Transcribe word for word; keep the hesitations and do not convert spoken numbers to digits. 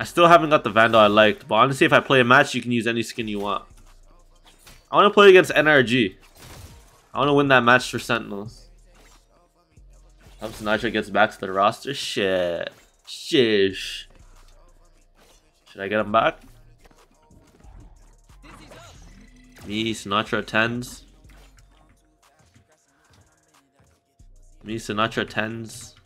I still haven't got the Vandal I liked, but honestly, if I play a match, you can use any skin you want. I want to play against N R G. I want to win that match for Sentinels. I hope Sinatraa gets back to the roster. Shit. Shish. Should I get him back? Me, Sinatraa tens. Me, Sinatraa tens.